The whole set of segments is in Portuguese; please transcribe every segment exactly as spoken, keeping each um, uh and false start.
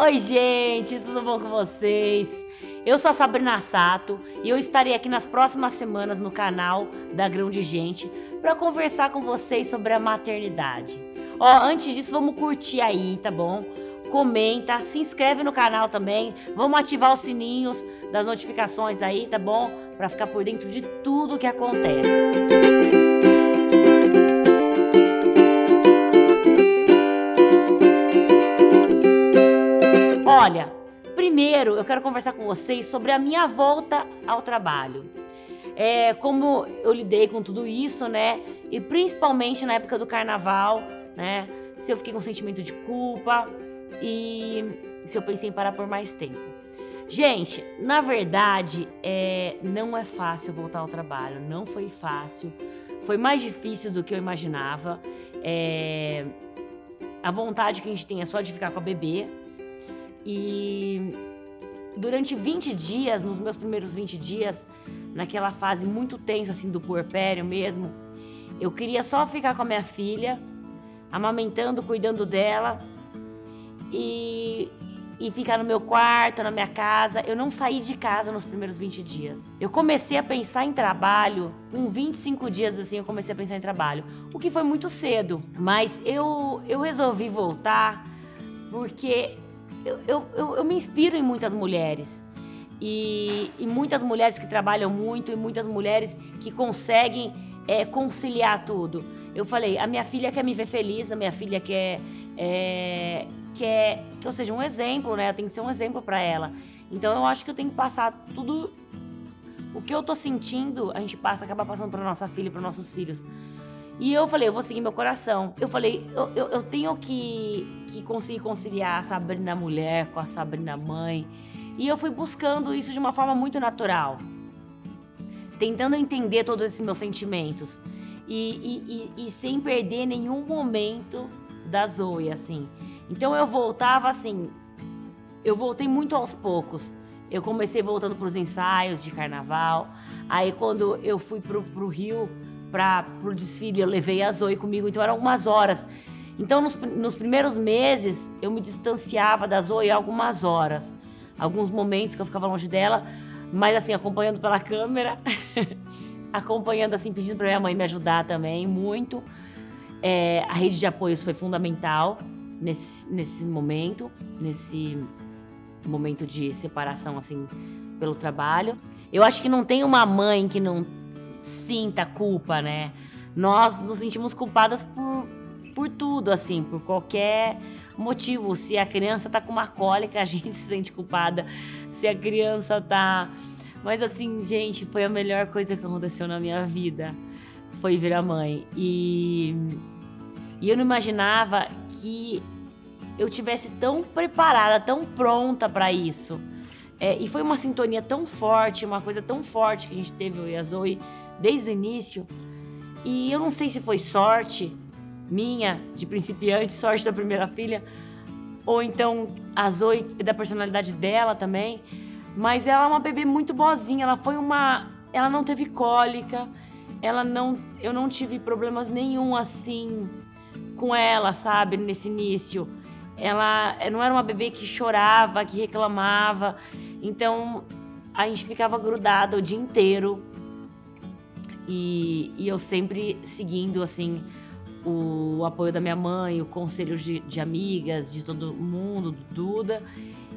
Oi gente, tudo bom com vocês? Eu sou a Sabrina Sato e eu estarei aqui nas próximas semanas no canal da Grão de Gente para conversar com vocês sobre a maternidade. Ó, antes disso vamos curtir aí, tá bom? Comenta, se inscreve no canal também, vamos ativar os sininhos das notificações aí, tá bom? Para ficar por dentro de tudo que acontece. Olha, primeiro eu quero conversar com vocês sobre a minha volta ao trabalho. É, como eu lidei com tudo isso, né? E principalmente na época do carnaval, né? Se eu fiquei com um sentimento de culpa e se eu pensei em parar por mais tempo. Gente, na verdade, é, não é fácil voltar ao trabalho. Não foi fácil. Foi mais difícil do que eu imaginava. É, a vontade que a gente tem é só de ficar com a bebê. E durante vinte dias, nos meus primeiros vinte dias, naquela fase muito tensa assim do puerpério mesmo, eu queria só ficar com a minha filha, amamentando, cuidando dela e, e ficar no meu quarto, na minha casa. Eu não saí de casa nos primeiros vinte dias. Eu comecei a pensar em trabalho, com vinte e cinco dias assim eu comecei a pensar em trabalho, o que foi muito cedo. Mas eu, eu resolvi voltar porque... Eu, eu, eu me inspiro em muitas mulheres, e, e muitas mulheres que trabalham muito, e muitas mulheres que conseguem é, conciliar tudo. Eu falei, a minha filha quer me ver feliz, a minha filha quer, é, quer que eu seja um exemplo, né? Eu tenho que ser um exemplo para ela. Então eu acho que eu tenho que passar tudo, o que eu tô sentindo, a gente passa, acaba passando para nossa filha e para nossos filhos. E eu falei, eu vou seguir meu coração. Eu falei, eu, eu, eu tenho que, que conseguir conciliar a Sabrina mulher com a Sabrina mãe. E eu fui buscando isso de uma forma muito natural. Tentando entender todos esses meus sentimentos. E, e, e, e sem perder nenhum momento da Zoe, assim. Então eu voltava assim, eu voltei muito aos poucos. Eu comecei voltando para os ensaios de carnaval. Aí quando eu fui pro, pro Rio... para o desfile, eu levei a Zoe comigo, então eram algumas horas. Então, nos, nos primeiros meses, eu me distanciava da Zoe algumas horas. Alguns momentos que eu ficava longe dela, mas assim, acompanhando pela câmera, acompanhando assim, pedindo para minha mãe me ajudar também, muito. É, a rede de apoios foi fundamental nesse, nesse momento, nesse momento de separação, assim, pelo trabalho. Eu acho que não tem uma mãe que não sinta culpa, né? Nós nos sentimos culpadas por, por tudo, assim, por qualquer motivo. Se a criança tá com uma cólica, a gente se sente culpada. Se a criança tá... Mas assim, gente, foi a melhor coisa que aconteceu na minha vida. Foi virar mãe. E, e eu não imaginava que eu tivesse tão preparada, tão pronta pra isso. É, e foi uma sintonia tão forte, uma coisa tão forte que a gente teve, eu e a Zoe, desde o início. E eu não sei se foi sorte minha, de principiante, sorte da primeira filha, ou então a Zoe, da personalidade dela também. Mas ela é uma bebê muito boazinha, ela foi uma... Ela não teve cólica, ela não... eu não tive problemas nenhum, assim, com ela, sabe, nesse início. Ela não era uma bebê que chorava, que reclamava. Então, a gente ficava grudada o dia inteiro. E, e eu sempre seguindo, assim, o apoio da minha mãe, o conselho de, de amigas, de todo mundo, do Duda.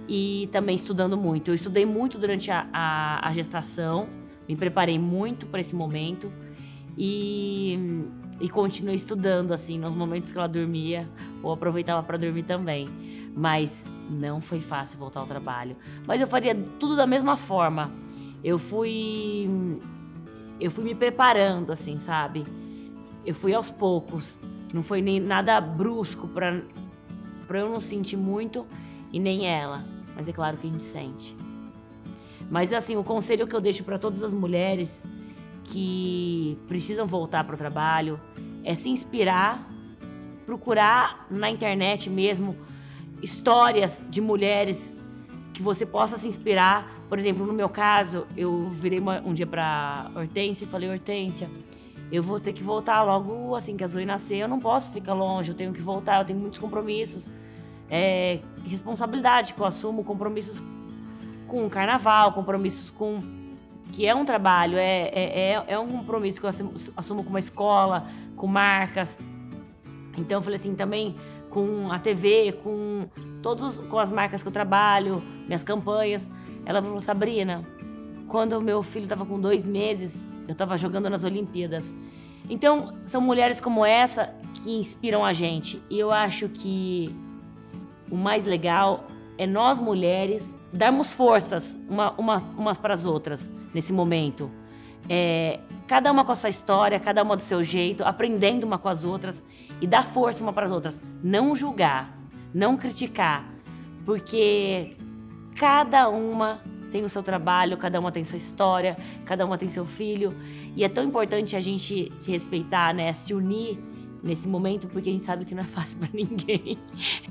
E também estudando muito. Eu estudei muito durante a, a, a gestação. Me preparei muito para esse momento. E... E continuei estudando, assim, nos momentos que ela dormia, ou aproveitava para dormir também. Mas não foi fácil voltar ao trabalho. Mas eu faria tudo da mesma forma. Eu fui... Eu fui me preparando, assim, sabe? Eu fui aos poucos. Não foi nem nada brusco para para eu não sentir muito, e nem ela. Mas é claro que a gente sente. Mas, assim, o conselho que eu deixo para todas as mulheres que precisam voltar para o trabalho é se inspirar, procurar na internet mesmo histórias de mulheres que você possa se inspirar. Por exemplo, no meu caso, eu virei uma, um dia para Hortência e falei, Hortência, eu vou ter que voltar logo assim que a Zoe nascer, eu não posso ficar longe, eu tenho que voltar, eu tenho muitos compromissos. é, responsabilidade que eu assumo, compromissos com o carnaval, compromissos com... que é um trabalho, é, é, é um compromisso que eu assumo, assumo com uma escola, com marcas. Então eu falei assim, também com a T V, com, todos, com as marcas que eu trabalho, minhas campanhas. Ela falou, Sabrina, quando o meu filho estava com dois meses, eu estava jogando nas Olimpíadas. Então, são mulheres como essa que inspiram a gente. E eu acho que o mais legal é nós, mulheres, darmos forças uma, uma, umas para as outras nesse momento. É, cada uma com a sua história, cada uma do seu jeito, aprendendo uma com as outras e dar força uma para as outras. Não julgar, não criticar, porque cada uma tem o seu trabalho, cada uma tem sua história, cada uma tem seu filho. E é tão importante a gente se respeitar, né? Se unir nesse momento, porque a gente sabe que não é fácil para ninguém.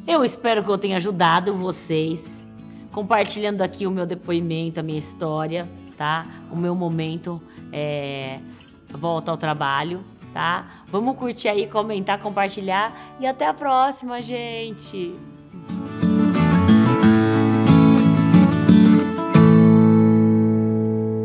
Eu espero que eu tenha ajudado vocês, compartilhando aqui o meu depoimento, a minha história, tá? O meu momento é... volta ao trabalho, tá? Vamos curtir aí, comentar, compartilhar e até a próxima, gente!